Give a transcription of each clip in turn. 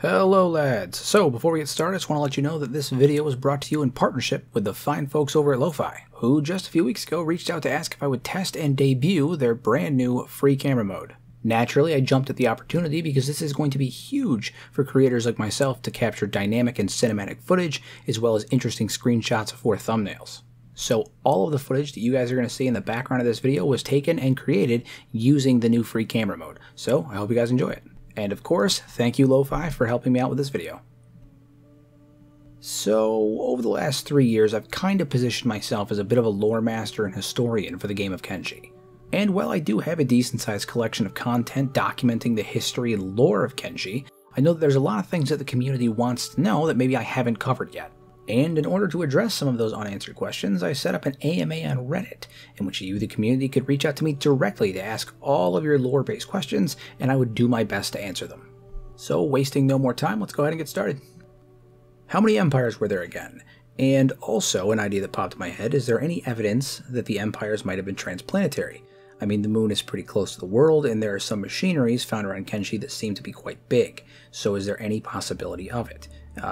Hello lads! So before we get started, I just want to let you know that this video was brought to you in partnership with the fine folks over at LoFi, who just a few weeks ago reached out to ask if I would test and debut their brand new free camera mode. Naturally, I jumped at the opportunity because this is going to be huge for creators like myself to capture dynamic and cinematic footage, as well as interesting screenshots for thumbnails. So all of the footage that you guys are going to see in the background of this video was taken and created using the new free camera mode, so I hope you guys enjoy it. And of course, thank you LoFi for helping me out with this video. So, over the last 3 years, I've kind of positioned myself as a bit of a lore master and historian for the game of Kenshi. And while I do have a decent sized collection of content documenting the history and lore of Kenshi, I know that there's a lot of things that the community wants to know that maybe I haven't covered yet. And in order to address some of those unanswered questions, I set up an AMA on Reddit, in which you, the community, could reach out to me directly to ask all of your lore-based questions, and I would do my best to answer them. So, wasting no more time, let's go ahead and get started. How many empires were there again? And also, an idea that popped in my head, is there any evidence that the empires might have been transplanetary? I mean, the moon is pretty close to the world, and there are some machineries found around Kenshi that seem to be quite big, so is there any possibility of it?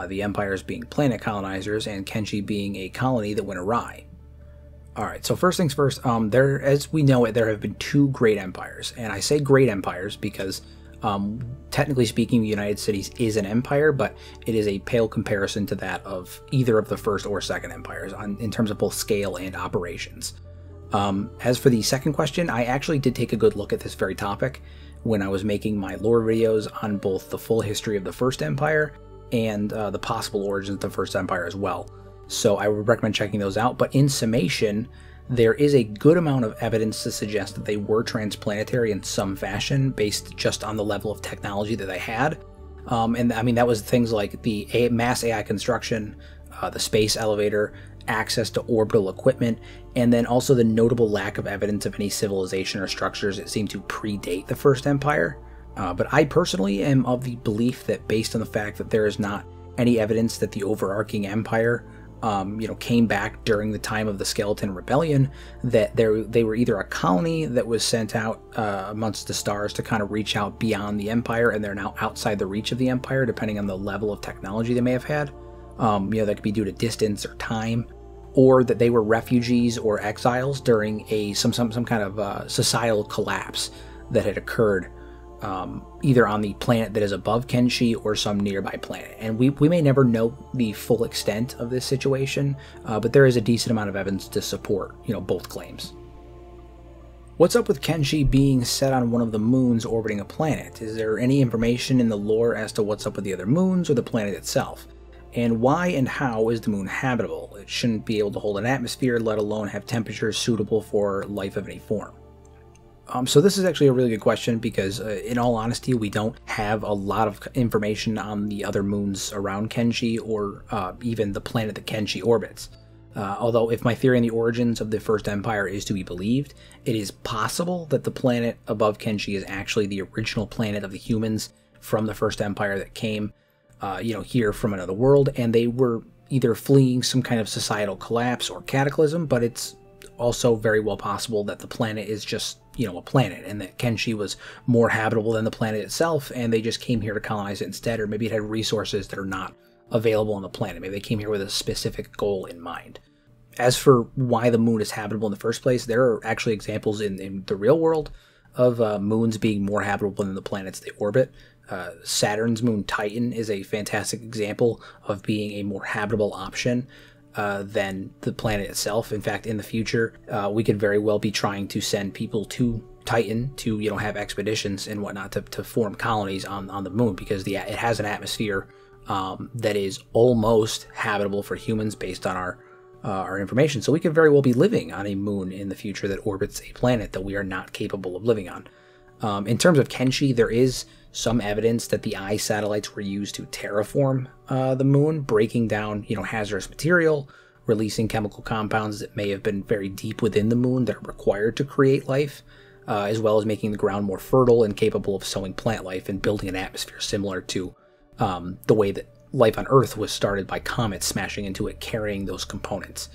The empires being planet colonizers, and Kenshi being a colony that went awry. Alright, so first things first, there, as we know it, there have been two great empires. And I say great empires because, technically speaking, the United Cities is an empire, but it is a pale comparison to that of either of the first or second empires, in terms of both scale and operations. As for the second question, I actually did take a good look at this very topic when I was making my lore videos on both the full history of the First Empire and the possible origins of the First Empire as well. So I would recommend checking those out, but in summation, there is a good amount of evidence to suggest that they were transplanetary in some fashion, based just on the level of technology that they had. And I mean, that was things like the mass AI construction, the space elevator, access to orbital equipment, and then also the notable lack of evidence of any civilization or structures that seem to predate the First Empire. But I personally am of the belief that based on the fact that there is not any evidence that the overarching empire, came back during the time of the Skeleton Rebellion, that they were either a colony that was sent out amongst the stars to kind of reach out beyond the empire, and they're now outside the reach of the empire, depending on the level of technology they may have had. That could be due to distance or time, or that they were refugees or exiles during some kind of societal collapse that had occurred. Either on the planet that is above Kenshi or some nearby planet. And we may never know the full extent of this situation, but there is a decent amount of evidence to support, both claims. What's up with Kenshi being set on one of the moons orbiting a planet? Is there any information in the lore as to what's up with the other moons or the planet itself? And why and how is the moon habitable? It shouldn't be able to hold an atmosphere, let alone have temperatures suitable for life of any form. So this is actually a really good question because, in all honesty, we don't have a lot of information on the other moons around Kenshi or even the planet that Kenshi orbits. Although, if my theory on the origins of the First Empire is to be believed, it is possible that the planet above Kenshi is actually the original planet of the humans from the First Empire that came, here from another world, and they were either fleeing some kind of societal collapse or cataclysm, but it's also very well possible that the planet is just, a planet, and that Kenshi was more habitable than the planet itself, and they just came here to colonize it instead, or maybe it had resources that are not available on the planet. Maybe they came here with a specific goal in mind. As for why the moon is habitable in the first place, there are actually examples in the real world of moons being more habitable than the planets they orbit. Saturn's moon Titan is a fantastic example of being a more habitable option than the planet itself. In fact, in the future, we could very well be trying to send people to Titan to, have expeditions and whatnot to form colonies on the moon, because it has an atmosphere that is almost habitable for humans based on our information. So we could very well be living on a moon in the future that orbits a planet that we are not capable of living on. In terms of Kenshi, there is some evidence that the eye satellites were used to terraform the moon, breaking down, hazardous material, releasing chemical compounds that may have been very deep within the moon that are required to create life, as well as making the ground more fertile and capable of sowing plant life and building an atmosphere similar to the way that life on Earth was started by comets smashing into it, carrying those components,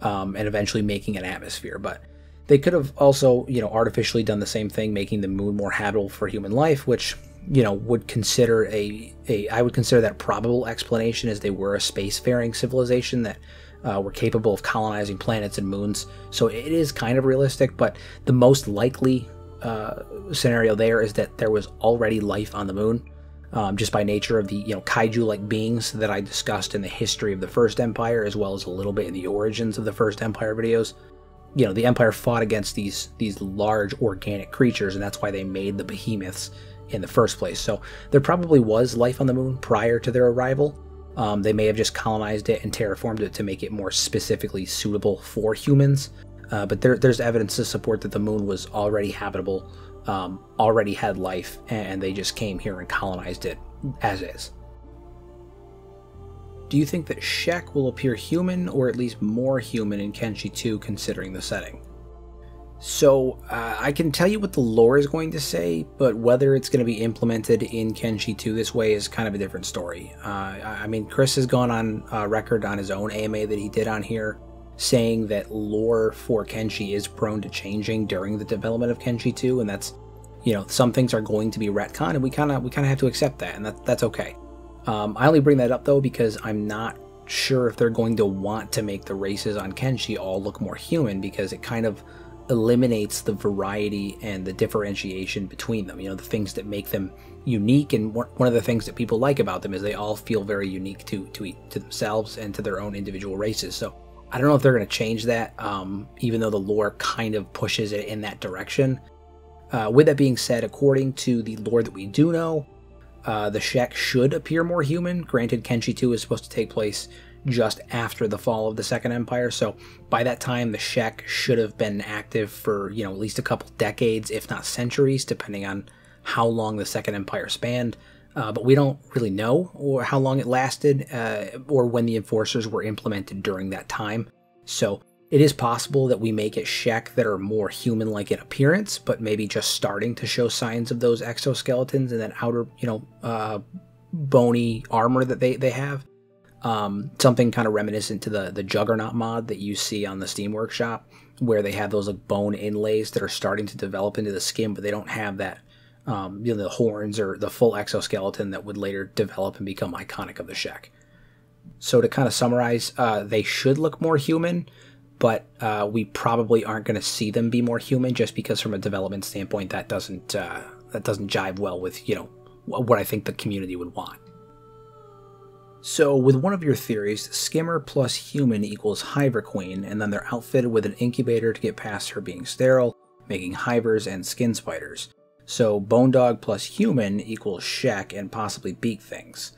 and eventually making an atmosphere. But they could have also, artificially done the same thing, making the moon more habitable for human life, which you know, would consider I would consider that probable explanation, as they were a spacefaring civilization that were capable of colonizing planets and moons. So it is kind of realistic, but the most likely scenario there is that there was already life on the moon, just by nature of the, you know, kaiju-like beings that I discussed in the history of the First Empire, as well as a little bit in the origins of the First Empire videos. You know, the Empire fought against these large organic creatures, and that's why they made the behemoths in the first place. So there probably was life on the moon prior to their arrival. They may have just colonized it and terraformed it to make it more specifically suitable for humans. But there's evidence to support that the moon was already habitable, already had life, and they just came here and colonized it as is. Do you think that Shek will appear human, or at least more human, in Kenshi 2, considering the setting? So, I can tell you what the lore is going to say, but whether it's going to be implemented in Kenshi 2 this way is kind of a different story. I mean, Chris has gone on record on his own AMA that he did on here, saying that lore for Kenshi is prone to changing during the development of Kenshi 2, and that's, you know, some things are going to be retcon, and we kind of have to accept that, and that's okay. I only bring that up, though, because I'm not sure if they're going to want to make the races on Kenshi all look more human, because it kind of eliminates the variety and the differentiation between them. You know, the things that make them unique, and one of the things that people like about them is they all feel very unique to themselves and to their own individual races. So I don't know if they're going to change that, even though the lore kind of pushes it in that direction. With that being said, according to the lore that we do know, the Shek should appear more human. Granted, Kenshi 2 is supposed to take place just after the fall of the Second Empire, so by that time the Shek should have been active for, you know, at least a couple decades, if not centuries, depending on how long the Second Empire spanned. But we don't really know or how long it lasted, or when the Enforcers were implemented during that time. So it is possible that we may get Shek that are more human-like in appearance, but maybe just starting to show signs of those exoskeletons and that outer, you know, bony armor that they have. Something kind of reminiscent to the Juggernaut mod that you see on the Steam Workshop, where they have those like bone inlays that are starting to develop into the skin, but they don't have that, you know, the horns or the full exoskeleton that would later develop and become iconic of the Shek. So to kind of summarize, they should look more human, but we probably aren't going to see them be more human, just because from a development standpoint that doesn't jive well with, you know, what I think the community would want. So with one of your theories, Skimmer plus human equals Hiver Queen, and then they're outfitted with an incubator to get past her being sterile, making Hivers and Skin Spiders. So Bone Dog plus human equals Shek and possibly Beak Things.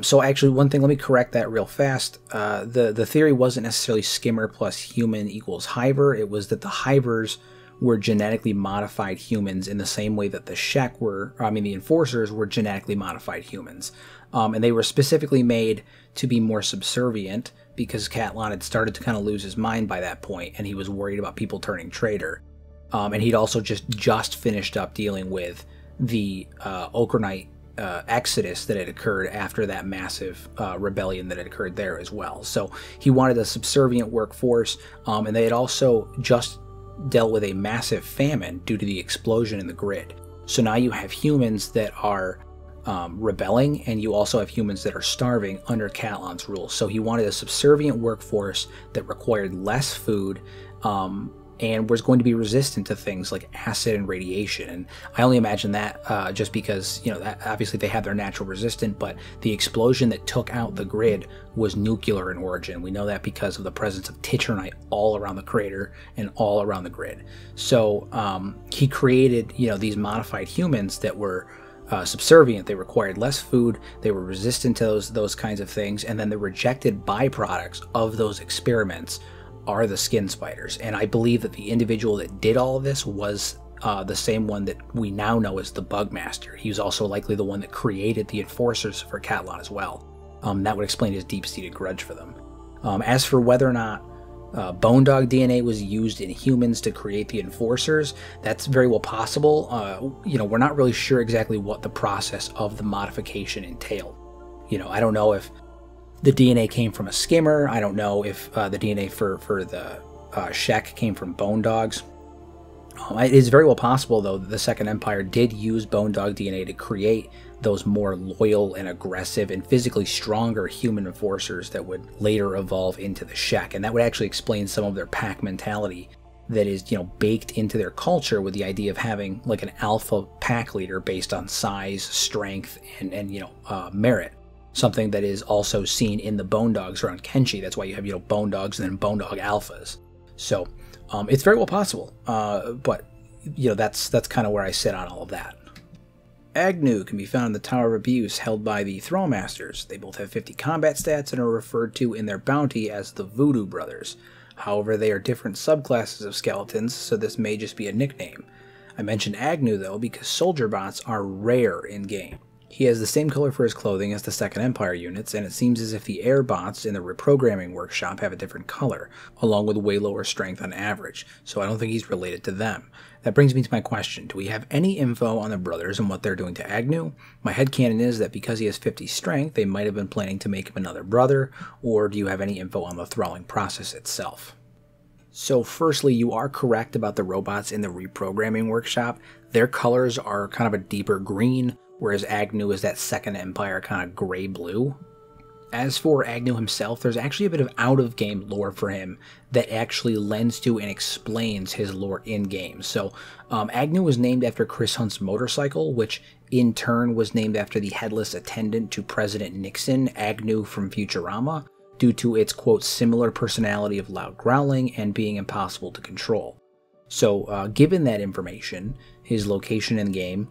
So actually, one thing, let me correct that real fast. The theory wasn't necessarily Skimmer plus human equals Hiver. It was that the Hivers were genetically modified humans in the same way that the Shek were, I mean the Enforcers were genetically modified humans. And they were specifically made to be more subservient, because Catlon had started to kind of lose his mind by that point, and he was worried about people turning traitor. And he'd also just finished up dealing with the Okranite exodus that had occurred after that massive rebellion that had occurred there as well. So he wanted a subservient workforce, and they had also just dealt with a massive famine due to the explosion in the grid. So now you have humans that are rebelling, and you also have humans that are starving under Catlon's rule. So he wanted a subservient workforce that required less food, and was going to be resistant to things like acid and radiation. And I only imagine that just because, you know, that obviously they have their natural resistant, but the explosion that took out the grid was nuclear in origin. We know that because of the presence of Titranite all around the crater and all around the grid. So he created, you know, these modified humans that were subservient. They required less food, they were resistant to those kinds of things, and then the rejected byproducts of those experiments are the Skin Spiders. And I believe that the individual that did all of this was the same one that we now know as the Bugmaster. He was also likely the one that created the Enforcers for Catlon as well. That would explain his deep-seated grudge for them. As for whether or not Bone Dog DNA was used in humans to create the Enforcers, that's very well possible. You know, we're not really sure exactly what the process of the modification entailed. You know, I don't know if the DNA came from a Skimmer. I don't know if the DNA for the Shek came from Bone Dogs. It is very well possible, though, that the Second Empire did use Bone Dog DNA to create those more loyal and aggressive and physically stronger human enforcers that would later evolve into the Shek, and that would actually explain some of their pack mentality that is, you know, baked into their culture, with the idea of having like an alpha pack leader based on size, strength, and you know, merit. Something that is also seen in the Bone Dogs around Kenshi. That's why you have, you know, Bone Dogs and then Bone Dog Alphas. So it's very well possible, but you know, that's kind of where I sit on all of that. Agnew can be found in the Tower of Abuse, held by the Thrall Masters. They both have 50 combat stats and are referred to in their bounty as the Voodoo Brothers. However, they are different subclasses of skeletons, so this may just be a nickname. I mentioned Agnew, though, because Soldier Bots are rare in-game. He has the same color for his clothing as the Second Empire units, and it seems as if the air bots in the reprogramming workshop have a different color, along with way lower strength on average, so I don't think he's related to them. That brings me to my question: do we have any info on the brothers and what they're doing to Agnew? My headcanon is that because he has 50 strength, they might have been planning to make him another brother, or do you have any info on the thralling process itself? So firstly, you are correct about the robots in the reprogramming workshop. Their colors are kind of a deeper green, whereas Agnew is that Second Empire kind of gray-blue. As for Agnew himself, there's actually a bit of out-of-game lore for him that actually lends to and explains his lore in-game. So Agnew was named after Chris Hunt's motorcycle, which in turn was named after the headless attendant to President Nixon, Agnew from Futurama, due to its, quote, similar personality of loud growling and being impossible to control. So given that information, his location in the game,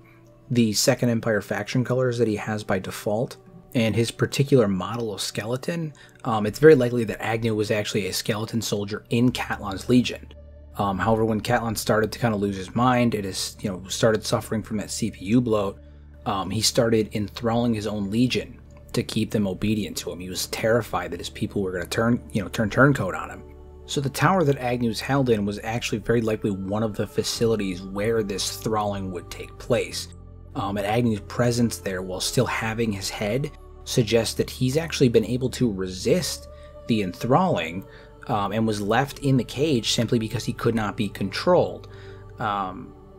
the Second Empire faction colors that he has by default, and his particular model of skeleton, it's very likely that Agnew was actually a skeleton soldier in Catlon's Legion. However, when Catlon started to kind of lose his mind, it is, you know, started suffering from that CPU bloat, he started enthralling his own Legion to keep them obedient to him. He was terrified that his people were going to turn turncoat on him. So the tower that Agnew's held in was actually very likely one of the facilities where this thralling would take place. And Agnew's presence there, while still having his head, suggests that he's actually been able to resist the enthralling and was left in the cage simply because he could not be controlled.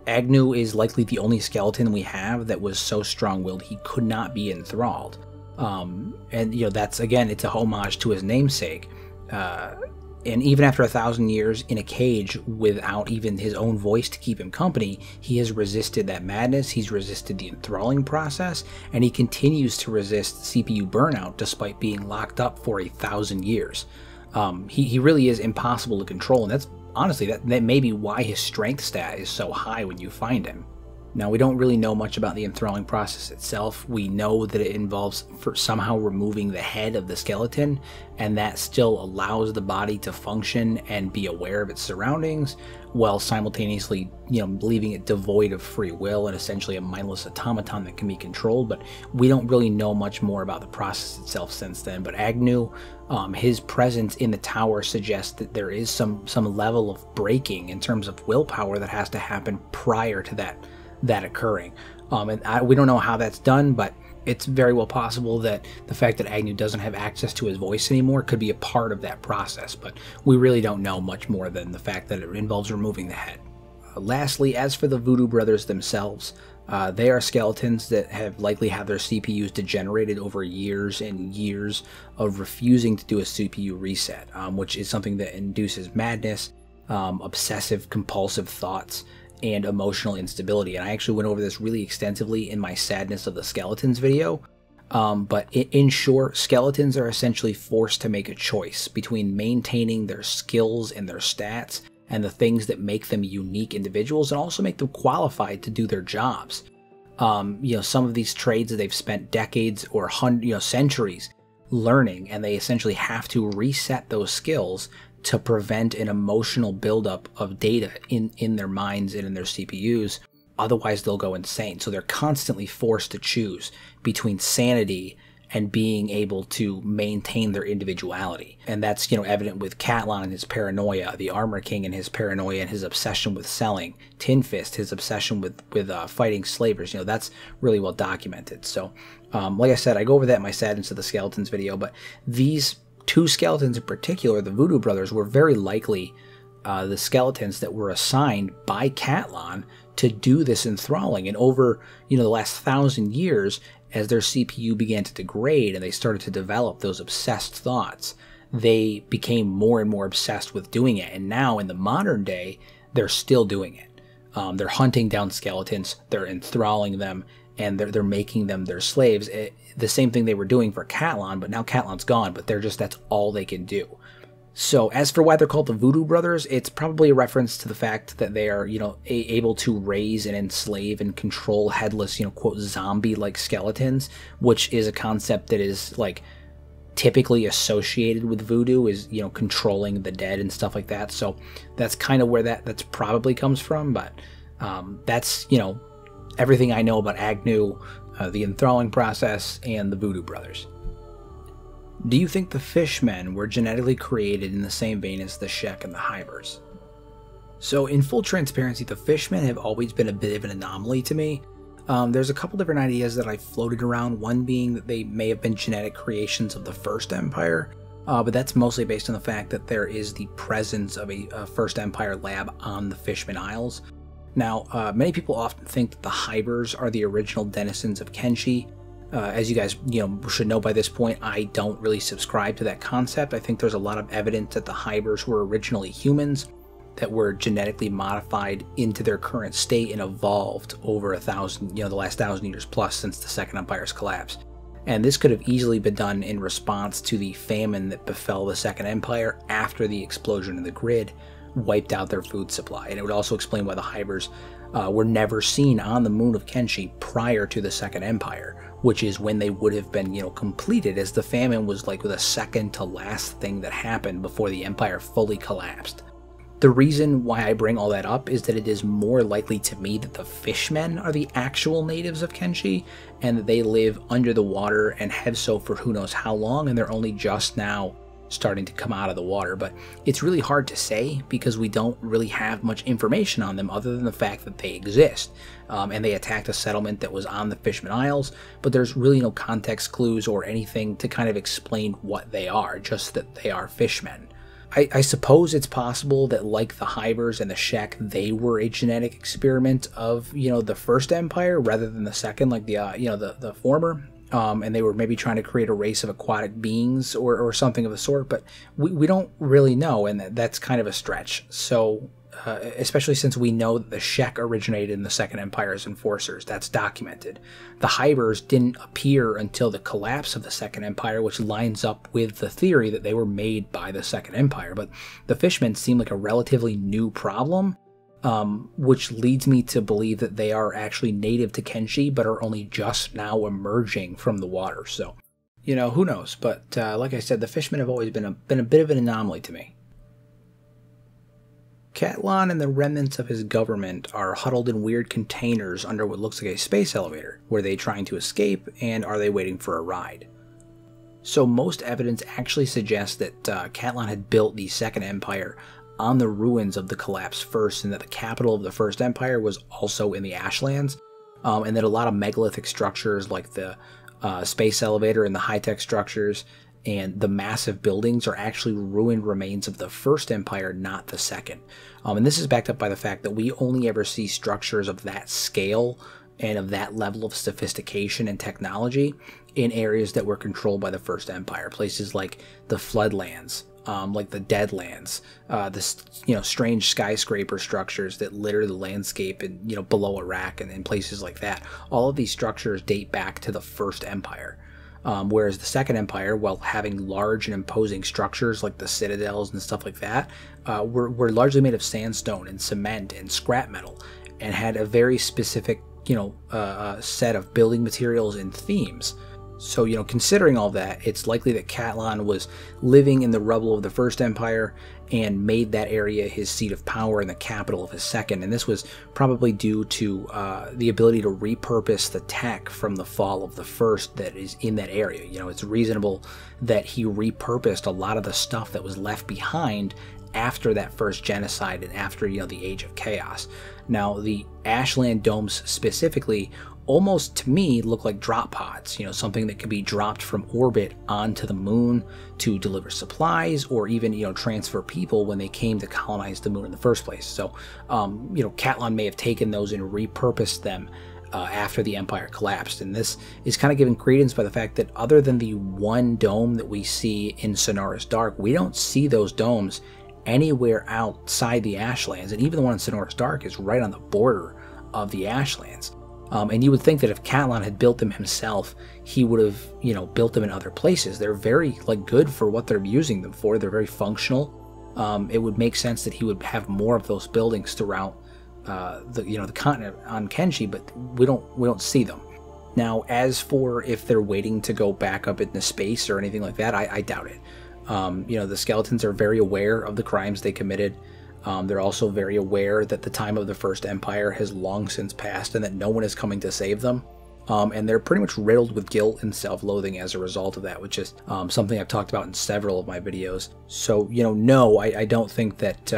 Agnew is likely the only skeleton we have that was so strong-willed he could not be enthralled. And you know, that's, again, it's a homage to his namesake. And even after 1,000 years in a cage without even his own voice to keep him company, he has resisted that madness, he's resisted the enthralling process, and he continues to resist CPU burnout despite being locked up for 1,000 years. He really is impossible to control, and that's honestly, that may be why his strength stat is so high when you find him. Now, we don't really know much about the enthralling process itself. We know that it involves somehow removing the head of the skeleton, and that still allows the body to function and be aware of its surroundings, while simultaneously, you know, leaving it devoid of free will and essentially a mindless automaton that can be controlled. But we don't really know much more about the process itself since then. But Agnew, his presence in the tower suggests that there is some level of breaking in terms of willpower that has to happen prior to that occurring, and we don't know how that's done, but it's very well possible that the fact that Agnew doesn't have access to his voice anymore could be a part of that process, but we really don't know much more than the fact that it involves removing the head. Lastly, as for the Voodoo Brothers themselves, they are skeletons that have likely had their CPUs degenerated over years and years of refusing to do a CPU reset, which is something that induces madness, obsessive compulsive thoughts, and emotional instability. And I actually went over this really extensively in my Sadness of the Skeletons video. But in short, skeletons are essentially forced to make a choice between maintaining their skills and their stats and the things that make them unique individuals and also make them qualified to do their jobs. You know, some of these trades that they've spent decades or centuries learning, and they essentially have to reset those skills to prevent an emotional buildup of data in their minds and in their CPUs. Otherwise, they'll go insane. So they're constantly forced to choose between sanity and being able to maintain their individuality. And that's, you know, evident with Catlon and his paranoia, the Armor King and his paranoia and his obsession with selling, Tin Fist, his obsession with fighting slavers. You know, that's really well documented. So like I said, I go over that in my Sadness of the Skeletons video, but these two skeletons in particular, the Voodoo Brothers, were very likely the skeletons that were assigned by Catlon to do this enthralling. And over, you know, the last 1,000 years, as their CPU began to degrade and they started to develop those obsessed thoughts, they became more and more obsessed with doing it. And now in the modern day, they're still doing it. They're hunting down skeletons, they're enthralling them, and they're making them their slaves. The same thing they were doing for Catlon, but now Catlon's gone, but they're just, that's all they can do. So as for why they're called the Voodoo Brothers, it's probably a reference to the fact that they are, you know, able to raise and enslave and control headless, you know, quote, zombie-like skeletons, which is a concept that is, like, typically associated with voodoo, is, you know, controlling the dead and stuff like that. So that's kind of where that's probably comes from. But that's, you know, everything I know about Agnew, the enthralling process, and the Voodoo Brothers. Do you think the Fishmen were genetically created in the same vein as the Shek and the Hivers? So in full transparency, the Fishmen have always been a bit of an anomaly to me. There's a couple different ideas that I floated around, one being that they may have been genetic creations of the First Empire, but that's mostly based on the fact that there is the presence of a First Empire lab on the Fishman Isles. Now, many people often think that the Hivers are the original denizens of Kenshi. As you guys, you know, should know by this point, I don't really subscribe to that concept. I think there's a lot of evidence that the Hivers were originally humans that were genetically modified into their current state and evolved over the last 1,000 years plus since the Second Empire's collapse. And this could have easily been done in response to the famine that befell the Second Empire after the explosion of the grid wiped out their food supply. And it would also explain why the Hivers were never seen on the moon of Kenshi prior to the Second Empire, which is when they would have been, you know, completed, as the famine was like the second to last thing that happened before the Empire fully collapsed. The reason why I bring all that up is that it is more likely to me that the Fishmen are the actual natives of Kenshi, and that they live under the water and have so for who knows how long, and they're only just now starting to come out of the water. But it's really hard to say because we don't really have much information on them other than the fact that they exist, and they attacked a settlement that was on the Fishman Isles, but there's really no context clues or anything to kind of explain what they are, just that they are fishmen. I suppose it's possible that, like the Hivers and the Shek, they were a genetic experiment of, you know, the First Empire rather than the Second, like the the former, and they were maybe trying to create a race of aquatic beings or something of the sort. But we don't really know, and that's kind of a stretch. So especially since we know that the Shek originated in the Second Empire's Enforcers, that's documented. The Hivers didn't appear until the collapse of the Second Empire, which lines up with the theory that they were made by the Second Empire. But the Fishmen seem like a relatively new problem, which leads me to believe that they are actually native to Kenshi, but are only just now emerging from the water. So, you know, who knows? But like I said, the Fishmen have always been a bit of an anomaly to me. Catlon and the remnants of his government are huddled in weird containers under what looks like a space elevator. Were they trying to escape, and are they waiting for a ride? So most evidence actually suggests that Catlon had built the Second Empire on the ruins of the collapse first, and that the capital of the First Empire was also in the Ashlands, and that a lot of megalithic structures like the space elevator and the high-tech structures and the massive buildings are actually ruined remains of the First Empire, not the Second. And this is backed up by the fact that we only ever see structures of that scale and of that level of sophistication and technology in areas that were controlled by the First Empire. Places like the Floodlands, like the Deadlands, strange skyscraper structures that litter the landscape and, you know, below Iraq and places like that. All of these structures date back to the First Empire. Whereas the Second Empire, while having large and imposing structures like the citadels and stuff like that, were largely made of sandstone and cement and scrap metal, and had a very specific, you know, set of building materials and themes. So, you know, considering all that, it's likely that Catlon was living in the rubble of the First Empire and made that area his seat of power and the capital of his second. And this was probably due to the ability to repurpose the tech from the fall of the first that is in that area. You know, it's reasonable that he repurposed a lot of the stuff that was left behind after that first genocide and after, you know, the Age of Chaos. Now, the Ashland domes specifically almost to me look like drop pods, you know, something that could be dropped from orbit onto the moon to deliver supplies or even, you know, transfer people when they came to colonize the moon in the first place. So, you know, Catlon may have taken those and repurposed them after the Empire collapsed. And this is kind of given credence by the fact that other than the one dome that we see in Sonorous Dark, we don't see those domes anywhere outside the Ashlands, and even the one in Sonorous Dark is right on the border of the Ashlands. And you would think that if Catlon had built them himself, he would have, you know, built them in other places. They're very, like, good for what they're using them for. They're very functional. It would make sense that he would have more of those buildings throughout the, you know, the continent on Kenshi, but we don't see them. Now, as for if they're waiting to go back up into space or anything like that, I doubt it. You know, the skeletons are very aware of the crimes they committed. They're also very aware that the time of the First Empire has long since passed and that no one is coming to save them. And they're pretty much riddled with guilt and self-loathing as a result of that, which is something I've talked about in several of my videos. So, you know, no, I don't think that,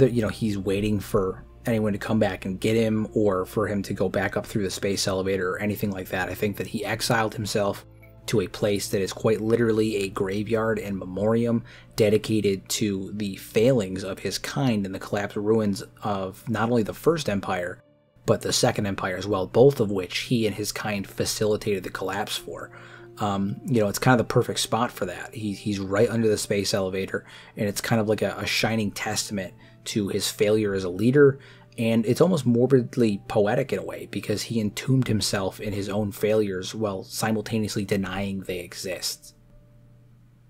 you know, he's waiting for anyone to come back and get him or for him to go back up through the space elevator or anything like that. I think that he exiled himself to a place that is quite literally a graveyard and memoriam dedicated to the failings of his kind and the collapsed ruins of not only the First Empire, but the Second Empire as well, both of which he and his kind facilitated the collapse for. You know, it's kind of the perfect spot for that. He's right under the space elevator, and it's kind of like a shining testament to his failure as a leader. And it's almost morbidly poetic in a way, because he entombed himself in his own failures while simultaneously denying they exist.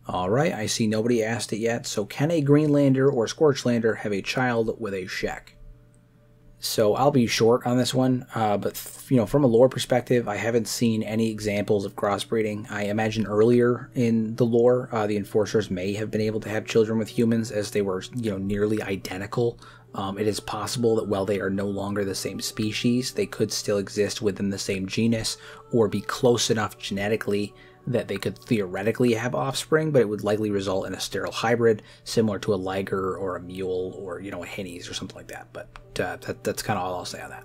Alright, I see nobody asked it yet, so can a Greenlander or Scorchlander have a child with a Shek? So I'll be short on this one, but you know, from a lore perspective, I haven't seen any examples of crossbreeding. I imagine earlier in the lore, the Enforcers may have been able to have children with humans as they were, you know, nearly identical. It is possible that while they are no longer the same species, they could still exist within the same genus or be close enough genetically that they could theoretically have offspring, but it would likely result in a sterile hybrid similar to a liger or a mule or, you know, a hinnies or something like that. But that's kind of all I'll say on that.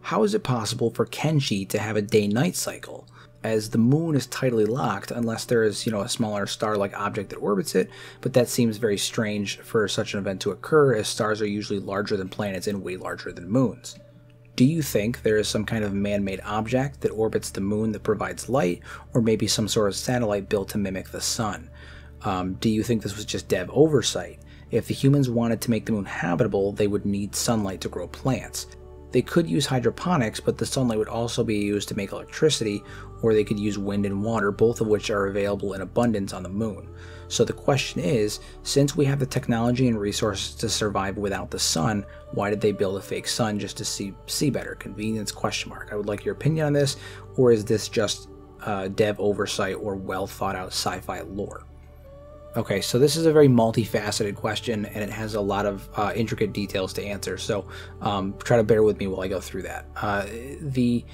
How is it possible for Kenshi to have a day-night cycle, as the moon is tidally locked unless there is, you know, a smaller star-like object that orbits it, but that seems very strange for such an event to occur as stars are usually larger than planets and way larger than moons. Do you think there is some kind of man-made object that orbits the moon that provides light, or maybe some sort of satellite built to mimic the sun? Do you think this was just dev oversight? If the humans wanted to make the moon habitable, they would need sunlight to grow plants. They could use hydroponics, but the sunlight would also be used to make electricity, or they could use wind and water, both of which are available in abundance on the moon. So the question is, since we have the technology and resources to survive without the sun, why did they build a fake sun just to see better? Convenience? Question mark. I would like your opinion on this, or is this just dev oversight or well thought out sci-fi lore? Okay, so this is a very multifaceted question, and it has a lot of intricate details to answer, so try to bear with me while I go through that. The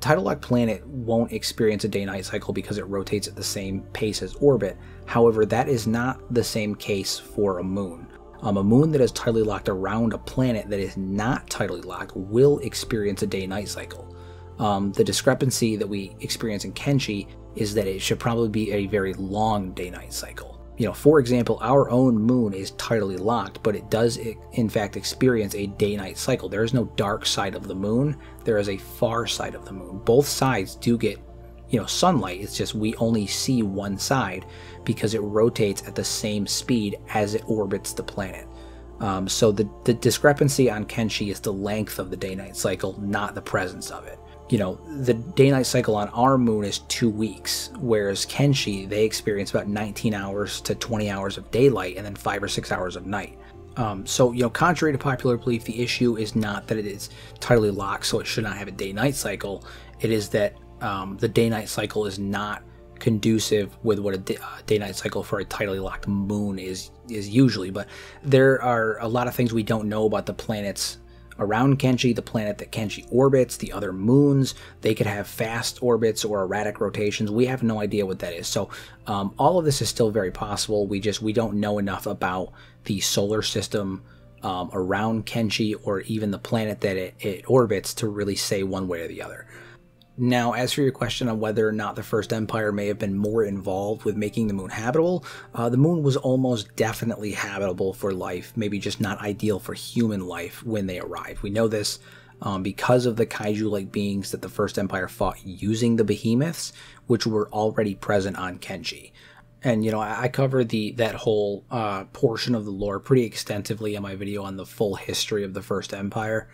tidal lock planet won't experience a day-night cycle because it rotates at the same pace as orbit. However, that is not the same case for a moon. A moon that is tidally locked around a planet that is not tidally locked will experience a day-night cycle. The discrepancy that we experience in Kenshi is that it should probably be a very long day-night cycle. You know, for example, our own moon is tidally locked, but it does in fact experience a day-night cycle. There is no dark side of the moon. There is a far side of the moon. Both sides do get, you know, sunlight. It's just we only see one side because it rotates at the same speed as it orbits the planet. So the discrepancy on Kenshi is the length of the day-night cycle, not the presence of it. You know, the day-night cycle on our moon is 2 weeks, whereas Kenshi, they experience about 19 hours to 20 hours of daylight and then 5 or 6 hours of night. So, you know, contrary to popular belief, the issue is not that it is tidally locked, so it should not have a day-night cycle. It is that the day-night cycle is not conducive with what a day-night cycle for a tidally locked moon is usually. But there are a lot of things we don't know about the planets around Kenshi, the planet that Kenshi orbits, the other moons. They could have fast orbits or erratic rotations. We have no idea what that is. So all of this is still very possible. We don't know enough about the solar system around Kenshi or even the planet that it orbits to really say one way or the other. Now, as for your question on whether or not the First Empire may have been more involved with making the moon habitable, the moon was almost definitely habitable for life, maybe just not ideal for human life when they arrived. We know this because of the kaiju-like beings that the First Empire fought using the behemoths, which were already present on Kenshi. And, you know, I cover that whole portion of the lore pretty extensively in my video on the full history of the First Empire.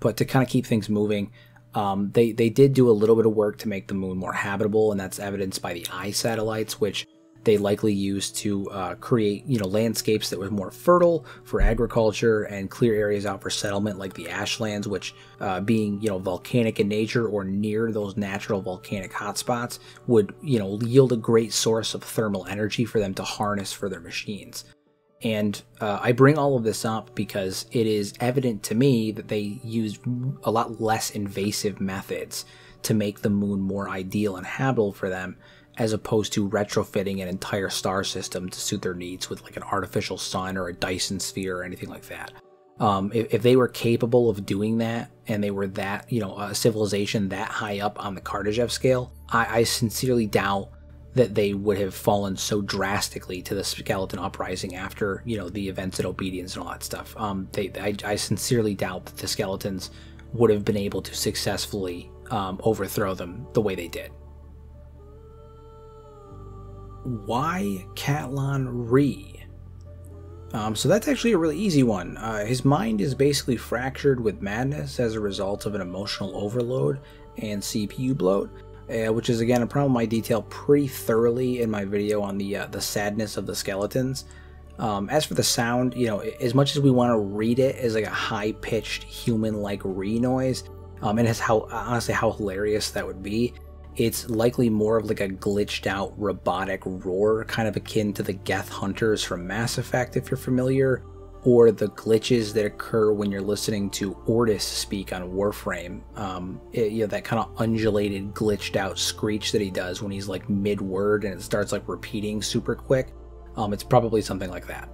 But to kind of keep things moving, they did do a little bit of work to make the moon more habitable, and that's evidenced by the eye satellites, which they likely used to create, you know, landscapes that were more fertile for agriculture and clear areas out for settlement, like the Ashlands, which being, you know, volcanic in nature or near those natural volcanic hotspots would, you know, yield a great source of thermal energy for them to harness for their machines. And I bring all of this up because it is evident to me that they used a lot less invasive methods to make the moon more ideal and habitable for them, as opposed to retrofitting an entire star system to suit their needs with like an artificial sun or a Dyson sphere or anything like that. If they were capable of doing that, and they were that, you know, a civilization that high up on the Kardashev scale, I sincerely doubt that they would have fallen so drastically to the skeleton uprising after, you know, the events at Obedience and all that stuff. I sincerely doubt that the skeletons would have been able to successfully overthrow them the way they did. Why Catlon Re? So that's actually a really easy one. His mind is basically fractured with madness as a result of an emotional overload and CPU bloat. Which is, again, a problem I detail pretty thoroughly in my video on the Sadness of the Skeletons. As for the sound, you know, as much as we want to read it as like a high-pitched human-like re noise, and as honestly how hilarious that would be, it's likely more of like a glitched-out robotic roar, kind of akin to the Geth Hunters from Mass Effect, if you're familiar, or the glitches that occur when you're listening to Ortis speak on Warframe. You know, that kind of undulated, glitched out screech that he does when he's like mid-word and it starts like repeating super quick. It's probably something like that.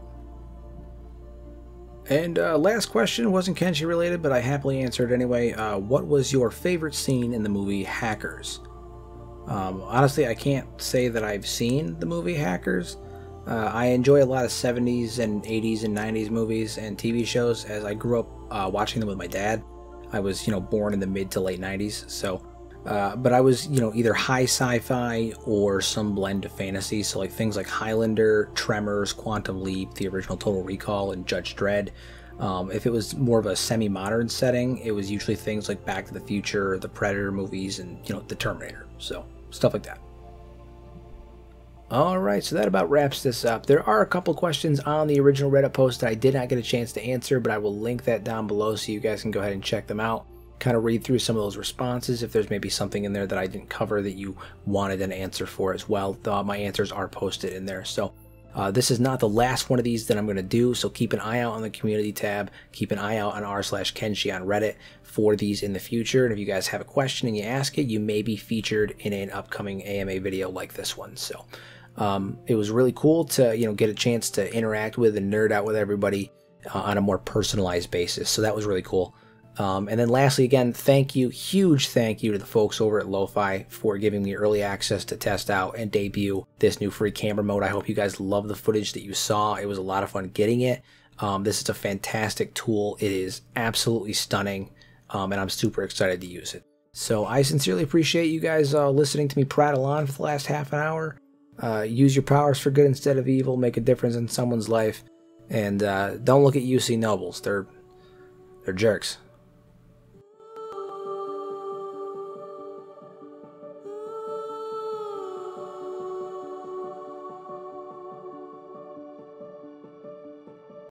And last question, wasn't Kenshi related, but I happily answered anyway. What was your favorite scene in the movie Hackers? Honestly, I can't say that I've seen the movie Hackers. I enjoy a lot of 70s and 80s and 90s movies and TV shows, as I grew up watching them with my dad. I was, you know, born in the mid to late 90s, so but I was, you know, either high sci-fi or some blend of fantasy, so like things like Highlander, Tremors, Quantum Leap, the original Total Recall, and Judge Dredd. If it was more of a semi-modern setting, it was usually things like Back to the Future, the Predator movies, and, you know, the Terminator, so stuff like that. Alright, so that about wraps this up. There are a couple questions on the original Reddit post that I did not get a chance to answer, but I will link that down below so you guys can go ahead and check them out. Kind of read through some of those responses if there's maybe something in there that I didn't cover that you wanted an answer for as well. My answers are posted in there. So this is not the last one of these that I'm going to do, so keep an eye out on the community tab. Keep an eye out on r/Kenshi on Reddit for these in the future. And if you guys have a question and you ask it, you may be featured in an upcoming AMA video like this one. So it was really cool to, you know, get a chance to interact with and nerd out with everybody on a more personalized basis. So that was really cool. And then lastly, again, thank you, huge thank you to the folks over at LoFi for giving me early access to test out and debut this new free camera mode. I hope you guys love the footage that you saw. It was a lot of fun getting it. This is a fantastic tool. It is absolutely stunning, and I'm super excited to use it. So I sincerely appreciate you guys listening to me prattle on for the last half an hour. Use your powers for good instead of evil. Make a difference in someone's life. And don't look at UC Nobles. They're jerks.